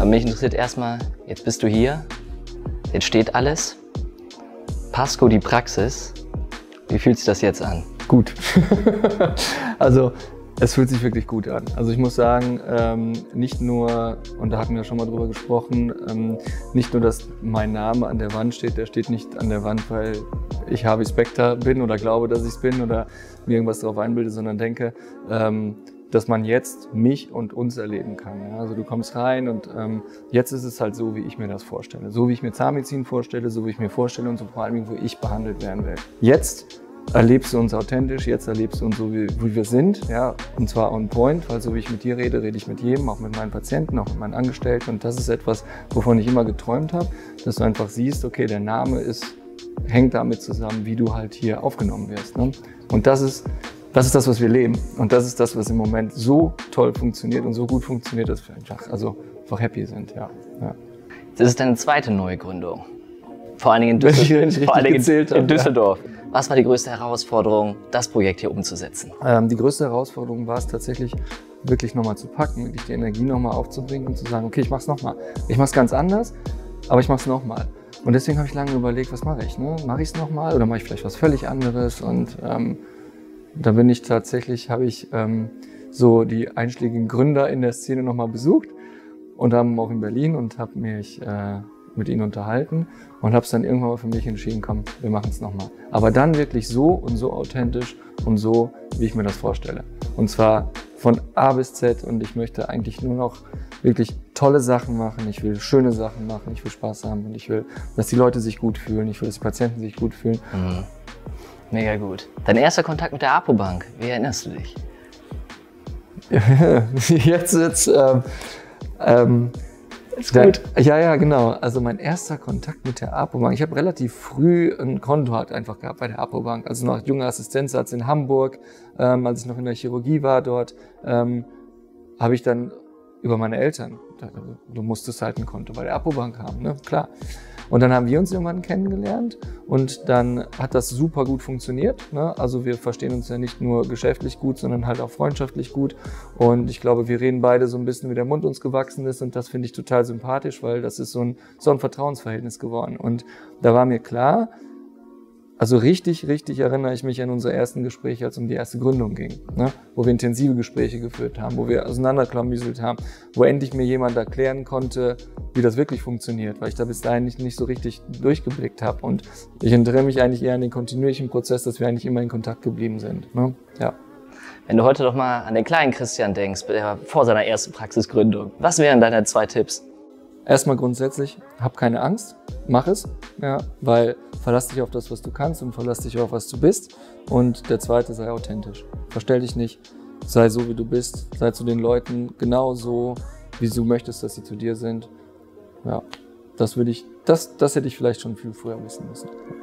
Aber mich interessiert erstmal, jetzt bist du hier, jetzt steht alles. Pascu, die Praxis, wie fühlt sich das jetzt an? Gut. Also es fühlt sich wirklich gut an. Also ich muss sagen, nicht nur, und da hatten wir schon mal drüber gesprochen, nicht nur, dass mein Name an der Wand steht, der steht nicht an der Wand, weil ich Harvey Specter bin oder glaube, dass ich es bin oder mir irgendwas darauf einbilde, sondern denke, dass man jetzt mich und uns erleben kann. Ja? Also du kommst rein und jetzt ist es halt so, wie ich mir das vorstelle. So wie ich mir Zahnmedizin vorstelle, so wie ich mir vorstelle und so vor allem, wo ich behandelt werden will. Jetzt erlebst du uns authentisch, jetzt erlebst du uns so, wie wir sind, ja, und zwar on point, weil so wie ich mit dir rede, rede ich mit jedem, auch mit meinen Patienten, auch mit meinen Angestellten, und das ist etwas, wovon ich immer geträumt habe, dass du einfach siehst, okay, der Name hängt damit zusammen, wie du halt hier aufgenommen wirst, ne? Und das ist das, was wir leben, und das ist das, was im Moment so toll funktioniert und so gut funktioniert, dass wir einfach happy sind, ja. Das ist deine zweite Neugründung, vor allen Dingen in Düsseldorf. Ja. Was war die größte Herausforderung, das Projekt hier umzusetzen? Die größte Herausforderung war es tatsächlich, wirklich nochmal zu packen, wirklich die Energie nochmal aufzubringen und zu sagen, okay, ich mache es nochmal. Ich mache es ganz anders, aber ich mache es nochmal. Und deswegen habe ich lange überlegt, was mache ich? Ne? Mache ich es nochmal oder mache ich vielleicht was völlig anderes? Und da bin ich tatsächlich, habe ich so die einschlägigen Gründer in der Szene nochmal besucht und haben auch in Berlin und habe mich mit ihnen unterhalten und habe es dann irgendwann mal für mich entschieden, komm, wir machen es nochmal. Aber dann wirklich so und so authentisch und so, wie ich mir das vorstelle. Und zwar von A bis Z, und ich möchte eigentlich nur noch wirklich tolle Sachen machen, ich will schöne Sachen machen, ich will Spaß haben und ich will, dass die Leute sich gut fühlen, ich will, dass die Patienten sich gut fühlen. Mhm. Mega gut. Dein erster Kontakt mit der APO-Bank, wie erinnerst du dich? Gut. Ja, genau. Also mein erster Kontakt mit der APO-Bank. Ich habe relativ früh ein Konto halt einfach gehabt bei der APO-Bank. Also noch junger Assistenzarzt in Hamburg, als ich noch in der Chirurgie war dort, habe ich dann über meine Eltern, du musstest halt ein Konto bei der APO-Bank haben, ne? Klar. Und dann haben wir uns irgendwann kennengelernt und dann hat das super gut funktioniert, ne? Also wir verstehen uns ja nicht nur geschäftlich gut, sondern halt auch freundschaftlich gut. Und ich glaube, wir reden beide so ein bisschen, wie der Mund uns gewachsen ist, und das finde ich total sympathisch, weil das ist so ein Vertrauensverhältnis geworden. Und da war mir klar, also richtig erinnere ich mich an unsere ersten Gespräche, als es um die erste Gründung ging, ne? Wo wir intensive Gespräche geführt haben, wo wir auseinanderklamüselt haben, wo endlich mir jemand erklären konnte, wie das wirklich funktioniert, weil ich da bis dahin nicht so richtig durchgeblickt habe. Und ich erinnere mich eigentlich eher an den kontinuierlichen Prozess, dass wir eigentlich immer in Kontakt geblieben sind, ne? Ja. Wenn du heute doch mal an den kleinen Christian denkst, vor seiner ersten Praxisgründung, was wären deine zwei Tipps? Erstmal grundsätzlich, hab keine Angst, mach es, ja, weil verlass dich auf das, was du kannst, und verlass dich auf, was du bist. Und der zweite, sei authentisch, verstell dich nicht, sei so, wie du bist, sei zu den Leuten genau so, wie du möchtest, dass sie zu dir sind. Ja, das hätte ich vielleicht schon viel früher wissen müssen.